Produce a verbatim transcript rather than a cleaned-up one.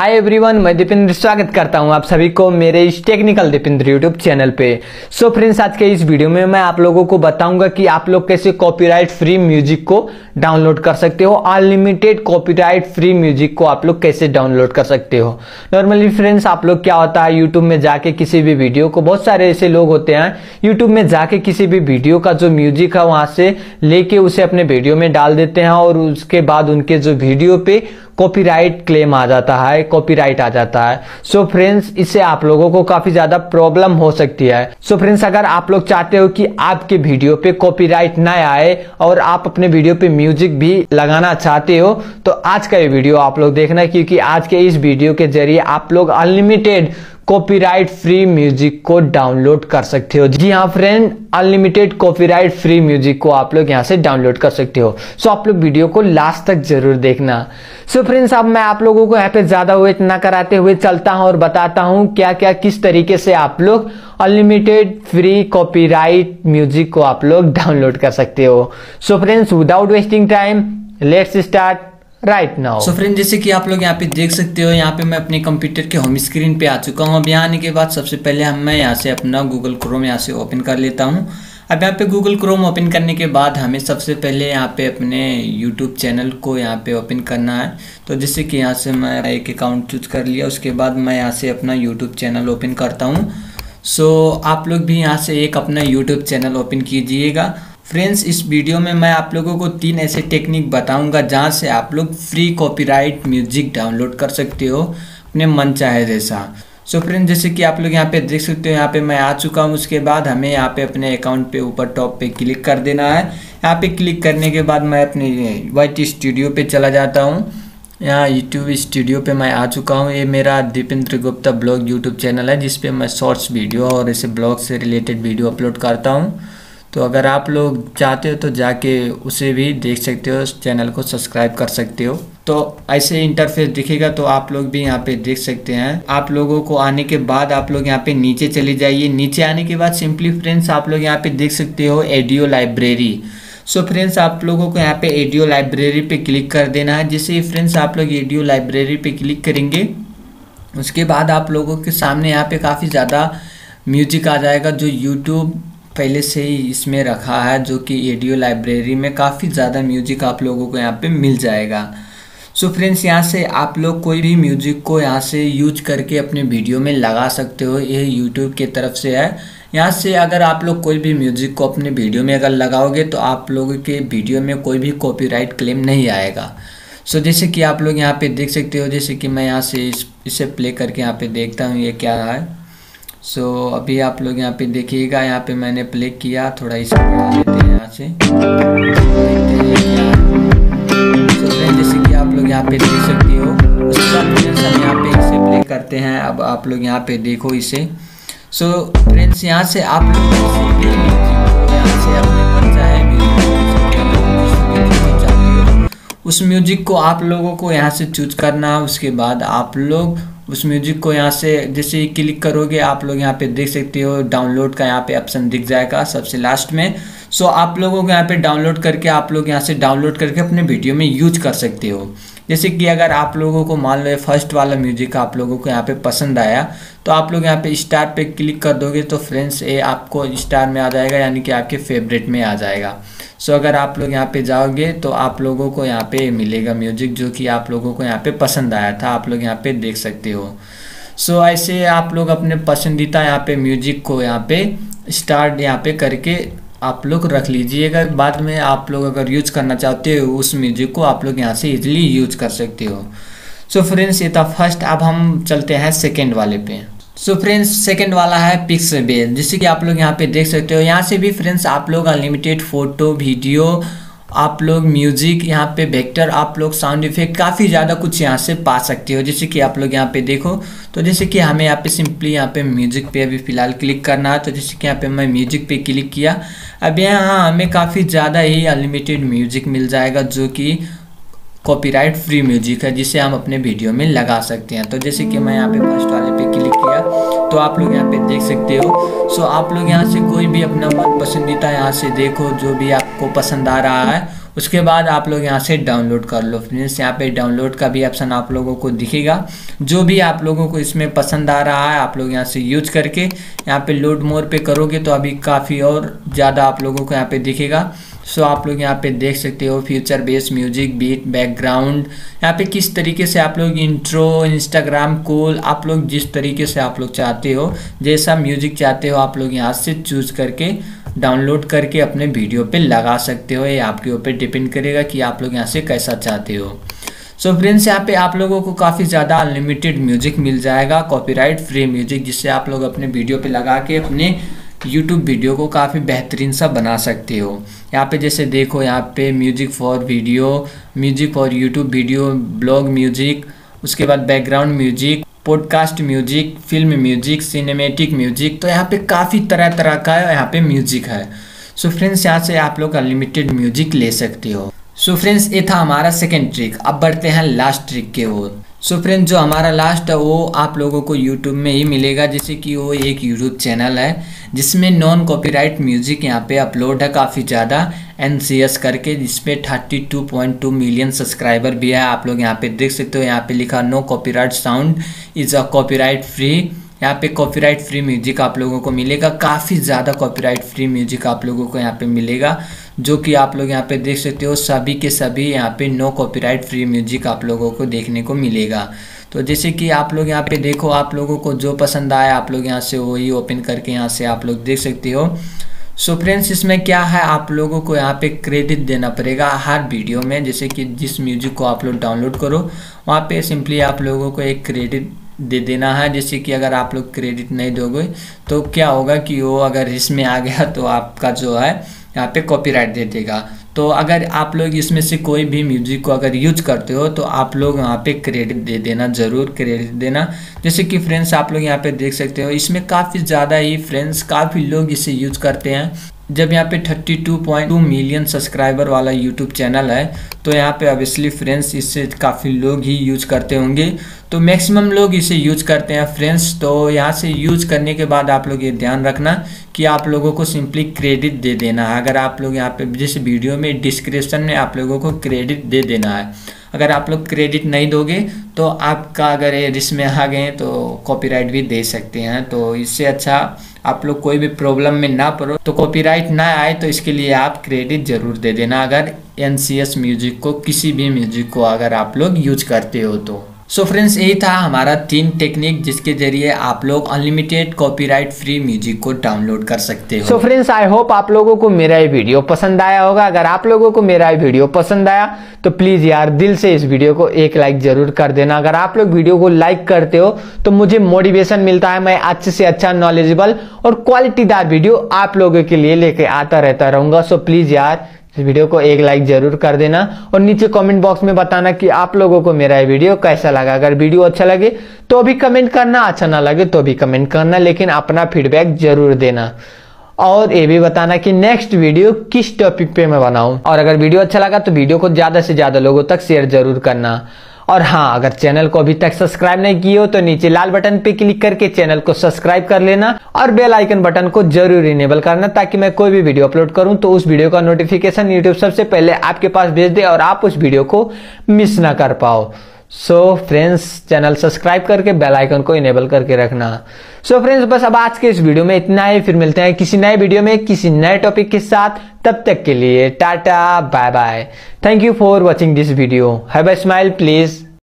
Hi everyone, मैं दीपेंद्र स्वागत करता हूं आप सभी को मेरे इस टेक्निकल दिपेंद्र यूट्यूब चैनल पे। सो so फ्रेंड्स, आज के इस वीडियो में मैं आप लोगों को बताऊंगा कि आप लोग कैसे कॉपीराइट फ्री म्यूजिक को डाउनलोड कर सकते हो। अनलिमिटेड कॉपीराइट फ्री म्यूजिक को आप लोग कैसे डाउनलोड कर सकते हो। नॉर्मली फ्रेंड्स, आप लोग क्या होता है यूट्यूब में जाके किसी भी वीडियो को, बहुत सारे ऐसे लोग होते हैं यूट्यूब में जाके किसी भी वीडियो का जो म्यूजिक है वहां से लेके उसे अपने वीडियो में डाल देते हैं और उसके बाद उनके जो वीडियो पे कॉपीराइट क्लेम आ जाता है, कॉपीराइट आ जाता है। सो so फ्रेंड्स, इससे आप लोगों को काफी ज्यादा प्रॉब्लम हो सकती है। सो so फ्रेंड्स, अगर आप लोग चाहते हो कि आपके वीडियो पे कॉपीराइट ना आए और आप अपने वीडियो पे म्यूजिक भी लगाना चाहते हो तो आज का ये वीडियो आप लोग देखना, क्योंकि आज के इस वीडियो के जरिए आप लोग अनलिमिटेड कॉपीराइट फ्री म्यूजिक को डाउनलोड कर सकते हो। जी हाँ friend, unlimited copyright free music को आप लोग यहाँ से डाउनलोड कर सकते हो। सो so, आप लोग वीडियो को लास्ट तक जरूर देखना। सो so, फ्रेंड्स, अब मैं आप लोगों को यहाँ पे ज्यादा वेट ना कराते हुए चलता हूँ और बताता हूँ क्या क्या किस तरीके से आप लोग अनलिमिटेड फ्री कॉपीराइट म्यूजिक को आप लोग डाउनलोड कर सकते हो। So friends, without wasting time let's start right now. So friend, जैसे कि आप लोग यहाँ पे देख सकते हो, यहाँ पे मैं अपने कंप्यूटर के होम स्क्रीन पे आ चुका हूँ। अब यहाँ आने के बाद सबसे पहले हम मैं यहाँ से अपना गूगल क्रोम यहाँ से ओपन कर लेता हूँ। अब यहाँ पे गूगल क्रोम ओपन करने के बाद हमें सबसे पहले यहाँ पे अपने यूट्यूब चैनल को यहाँ पे ओपन करना है। तो जैसे कि यहाँ से मैं एक अकाउंट चूज कर लिया, उसके बाद मैं यहाँ से अपना यूट्यूब चैनल ओपन करता हूँ। सो आप लोग भी यहाँ से एक अपना यूट्यूब चैनल ओपन कीजिएगा। फ्रेंड्स, इस वीडियो में मैं आप लोगों को तीन ऐसे टेक्निक बताऊंगा जहां से आप लोग फ्री कॉपीराइट म्यूजिक डाउनलोड कर सकते हो अपने मन चाहे जैसा। सो so फ्रेंड्स, जैसे कि आप लोग यहां पे देख सकते हो, यहां पे मैं आ चुका हूं। उसके बाद हमें यहां पे अपने अकाउंट पे ऊपर टॉप पे क्लिक कर देना है। यहां पे क्लिक करने के बाद मैं अपने वाइट स्टूडियो पर चला जाता हूँ। यहाँ यूट्यूब स्टूडियो पे मैं आ चुका हूँ। ये मेरा Dipendra Gupta blog YouTube channel है जिसपे मैं शॉर्ट्स वीडियो और ऐसे ब्लॉग से रिलेटेड वीडियो अपलोड करता हूँ। तो अगर आप लोग चाहते हो तो जाके उसे भी देख सकते हो, चैनल को सब्सक्राइब कर सकते हो। तो ऐसे इंटरफेस दिखेगा, तो आप लोग भी यहाँ पे देख सकते हैं। आप लोगों को आने के बाद आप लोग यहाँ पे नीचे चले जाइए। नीचे आने के बाद सिंपली फ्रेंड्स, आप लोग यहाँ पे देख सकते हो ऑडियो लाइब्रेरी। सो फ्रेंड्स, आप लोगों को यहाँ पे ऑडियो लाइब्रेरी पे क्लिक कर देना है। जैसे फ्रेंड्स आप लोग ऑडियो लाइब्रेरी पे क्लिक करेंगे, उसके बाद आप लोगों के सामने यहाँ पे काफ़ी ज़्यादा म्यूजिक आ जाएगा जो यूट्यूब पहले से ही इसमें रखा है, जो कि ऑडियो लाइब्रेरी में काफ़ी ज़्यादा म्यूजिक आप लोगों को यहाँ पे मिल जाएगा। सो फ्रेंड्स, यहाँ से आप लोग कोई भी म्यूजिक को यहाँ से यूज करके अपने वीडियो में लगा सकते हो। ये यूट्यूब की तरफ से है। यहाँ से अगर आप लोग कोई भी म्यूजिक को अपने वीडियो में अगर लगाओगे तो आप लोगों के वीडियो में कोई भी कॉपीराइट क्लेम नहीं आएगा। सो so, जैसे कि आप लोग यहाँ पे देख सकते हो, जैसे कि मैं यहाँ से इस, इसे प्ले करके यहाँ पे देखता हूँ ये क्या है। सो so, अभी आप लोग यहाँ पे देखिएगा, यहाँ पे मैंने प्ले किया, थोड़ा इसे बढ़ा लेते हैं यहाँ से। so, जैसे कि आप लोग यहाँ पे देख सकते हो, उसके बाद फ्रेंड्स हम यहाँ पे इसे प्ले करते हैं। अब आप लोग यहाँ पे देखो इसे। सो so, फ्रेंड्स, यहाँ से आप लोग यहाँ से अपने मन चाहे म्यूजिक उस म्यूजिक को आप लोगों को यहाँ से चूज करना है। उसके बाद आप लोग उस म्यूजिक को यहाँ से जैसे ही क्लिक करोगे, आप लोग यहाँ पे देख सकते हो डाउनलोड का यहाँ पे ऑप्शन दिख जाएगा सबसे लास्ट में। सो आप लोगों को यहाँ पे डाउनलोड करके आप लोग यहाँ से डाउनलोड करके अपने वीडियो में यूज कर सकते हो। जैसे कि अगर आप लोगों को मान लो फर्स्ट वाला म्यूजिक आप लोगों को यहाँ पे पसंद आया, तो आप लोग यहाँ पे स्टार पे क्लिक कर दोगे तो फ्रेंड्स ये आपको स्टार में आ जाएगा, यानी कि आपके फेवरेट में आ जाएगा। सो अगर आप लोग यहाँ पे जाओगे तो आप लोगों को यहाँ पे मिलेगा म्यूजिक जो कि आप लोगों को यहाँ पे पसंद आया था, आप लोग यहाँ पे देख सकते हो। सो ऐसे आप लोग अपने पसंदीदा यहाँ पे म्यूजिक को यहाँ पे स्टार्ट यहाँ पे करके आप लोग रख लीजिएगा। बाद में आप लोग अगर यूज करना चाहते हो उस म्यूजिक को, आप लोग यहाँ से इजीली यूज कर सकते हो। सो फ्रेंड्स, ये था फर्स्ट। अब हम चलते हैं सेकेंड वाले पे। सो फ्रेंड्स, सेकेंड वाला है पिक्सबे। जैसे कि आप लोग यहाँ पे देख सकते हो, यहाँ से भी फ्रेंड्स आप लोग अनलिमिटेड फोटो, वीडियो, आप लोग म्यूजिक, यहाँ पे वेक्टर, आप लोग साउंड इफेक्ट, काफ़ी ज़्यादा कुछ यहाँ से पा सकते हो। जैसे कि आप लोग यहाँ पे देखो, तो जैसे कि हमें यहाँ पे सिंपली यहाँ पे म्यूजिक पे अभी फ़िलहाल क्लिक करना है। तो जैसे कि यहाँ पे मैं म्यूजिक पे क्लिक किया, अब यहाँ हमें काफ़ी ज़्यादा ही अनलिमिटेड म्यूजिक मिल जाएगा जो कि कॉपीराइट फ्री म्यूजिक है, जिसे हम अपने वीडियो में लगा सकते हैं। तो जैसे कि मैं यहाँ पे फर्स्ट वाले पे क्लिक किया, तो आप लोग यहाँ पे देख सकते हो। सो आप लोग यहाँ से कोई भी अपना मन पसंदीदा यहाँ से देखो, जो भी आपको पसंद आ रहा है उसके बाद आप लोग यहाँ से डाउनलोड कर लो फ्रेंड्स। यहाँ पे डाउनलोड का भी ऑप्शन आप लोगों को दिखेगा। जो भी आप लोगों को इसमें पसंद आ रहा है आप लोग यहाँ से यूज करके यहाँ पे लोड मोर पे करोगे तो अभी काफ़ी और ज़्यादा आप लोगों को यहाँ पे दिखेगा। सो आप लोग यहाँ पे देख सकते हो future based music, beat, background, यहाँ पे किस तरीके से आप लोग इंट्रो, इंस्टाग्राम कॉल, आप लोग जिस तरीके से आप लोग चाहते हो, जैसा म्यूजिक चाहते हो आप लोग यहाँ से चूज करके डाउनलोड करके अपने वीडियो पे लगा सकते हो। ये आपके ऊपर डिपेंड करेगा कि आप लोग यहाँ से कैसा चाहते हो। सो फ्रेंड्स यहाँ पे आप लोगों को काफ़ी ज़्यादा अनलिमिटेड म्यूजिक मिल जाएगा, कॉपीराइट फ्री म्यूजिक, जिससे आप लोग अपने वीडियो पे लगा के अपने यूट्यूब वीडियो को काफ़ी बेहतरीन सा बना सकते हो। यहाँ पे जैसे देखो यहाँ पे music for video, music for YouTube video, blog music, उसके बाद background music, podcast music, film music, cinematic music, तो यहाँ पे काफ़ी तरह तरह का यहाँ पे म्यूजिक है। सो फ्रेंड्स यहाँ से आप लोग अनलिमिटेड म्यूजिक ले सकते हो। सो फ्रेंड्स ये था हमारा सेकेंड ट्रिक। अब बढ़ते हैं लास्ट ट्रिक के ओर। सो so फ्रेंड्स जो हमारा लास्ट है वो आप लोगों को यूट्यूब में ही मिलेगा, जैसे कि वो एक यूट्यूब चैनल है जिसमें नॉन कॉपीराइट म्यूजिक यहाँ पे अपलोड है काफ़ी ज़्यादा, एन सी एस करके, जिसपे thirty two point two million subscriber भी है। आप लोग यहाँ पे देख सकते हो यहाँ पे लिखा no copyright sound is a copyright free. यहाँ पे कॉपीराइट फ्री म्यूजिक आप लोगों को मिलेगा, काफ़ी ज़्यादा कॉपीराइट फ्री म्यूजिक आप लोगों को यहाँ पे मिलेगा, जो कि आप लोग यहाँ पे देख सकते हो सभी के सभी यहाँ पे नो कॉपीराइट फ्री म्यूजिक आप लोगों को देखने को मिलेगा। तो जैसे कि आप लोग यहाँ पे देखो, आप लोगों को जो पसंद आया आप लोग यहाँ से वही ओपन करके यहाँ से आप लोग देख सकते हो। सो फ्रेंड्स इसमें क्या है, आप लोगों को यहाँ पे क्रेडिट देना पड़ेगा हर वीडियो में, जैसे कि जिस म्यूजिक को आप लोग डाउनलोड करो वहाँ पे सिंपली आप लोगों को एक क्रेडिट दे देना है। जैसे कि अगर आप लोग क्रेडिट नहीं दोगे तो क्या होगा कि वो अगर इसमें आ गया तो आपका जो है यहाँ पे कॉपीराइट दे देगा। तो अगर आप लोग इसमें से कोई भी म्यूजिक को अगर यूज करते हो तो आप लोग यहाँ पे क्रेडिट दे देना, ज़रूर क्रेडिट देना। जैसे कि फ्रेंड्स आप लोग यहाँ पे देख सकते हो इसमें काफ़ी ज़्यादा ही फ्रेंड्स काफ़ी लोग इसे यूज करते हैं। जब यहाँ पे thirty two point two million subscriber वाला यूट्यूब चैनल है तो यहाँ पे ऑब्वियसली फ्रेंड्स इससे काफ़ी लोग ही यूज करते होंगे, तो मैक्सिमम लोग इसे यूज करते हैं फ्रेंड्स। तो यहाँ से यूज करने के बाद आप लोग ये ध्यान रखना कि आप लोगों को सिंपली क्रेडिट दे देना है। अगर आप लोग यहाँ पे जिस वीडियो में डिस्क्रिप्शन में आप लोगों को क्रेडिट दे देना है, अगर आप लोग क्रेडिट नहीं दोगे तो आपका अगर रिस्क में आ गए तो कॉपीराइट भी दे सकते हैं। तो इससे अच्छा आप लोग कोई भी प्रॉब्लम में ना पड़ो, तो कॉपीराइट ना आए तो इसके लिए आप क्रेडिट ज़रूर दे देना, अगर एन सी एस म्यूजिक को, किसी भी म्यूजिक को अगर आप लोग यूज करते हो तो। सो फ्रेंड्स यही था हमारा तीन टेक्निक जिसके जरिए आप लोग अनलिमिटेड कॉपीराइट फ्री म्यूजिक को डाउनलोड कर सकते हो। सो फ्रेंड्स आई होप आप लोगों को मेरा ये वीडियो पसंद आया होगा। अगर आप लोगों को मेरा ये वीडियो पसंद आया तो प्लीज़ यार दिल से इस वीडियो को एक लाइक जरूर कर देना। अगर आप लोग वीडियो को लाइक करते हो तो मुझे मोटिवेशन मिलता है, मैं अच्छे से अच्छा नॉलेजेबल और क्वालिटीदार वीडियो आप लोगों के लिए लेके आता रहता रहूँगा। सो प्लीज़ यार इस वीडियो को एक लाइक जरूर कर देना और नीचे कमेंट बॉक्स में बताना कि आप लोगों को मेरा ये वीडियो कैसा लगा। अगर वीडियो अच्छा लगे तो भी कमेंट करना, अच्छा ना लगे तो भी कमेंट करना, लेकिन अपना फीडबैक जरूर देना और ये भी बताना कि नेक्स्ट वीडियो किस टॉपिक पे मैं बनाऊं। और अगर वीडियो अच्छा लगा तो वीडियो को ज़्यादा से ज़्यादा लोगों तक शेयर जरूर करना। और हाँ, अगर चैनल को अभी तक सब्सक्राइब नहीं किए हो तो नीचे लाल बटन पे क्लिक करके चैनल को सब्सक्राइब कर लेना और बेल आइकन बटन को जरूर इनेबल करना, ताकि मैं कोई भी वीडियो अपलोड करूं तो उस वीडियो का नोटिफिकेशन यूट्यूब सबसे पहले आपके पास भेज दे और आप उस वीडियो को मिस ना कर पाओ। सो फ्रेंड्स चैनल सब्सक्राइब करके बेल आइकन को इनेबल करके रखना। सो so, फ्रेंड्स बस अब आज के इस वीडियो में इतना ही। फिर मिलते हैं किसी नए वीडियो में किसी नए टॉपिक के साथ। तब तक के लिए tata bye bye. Thank you for watching this video. Have a smile please.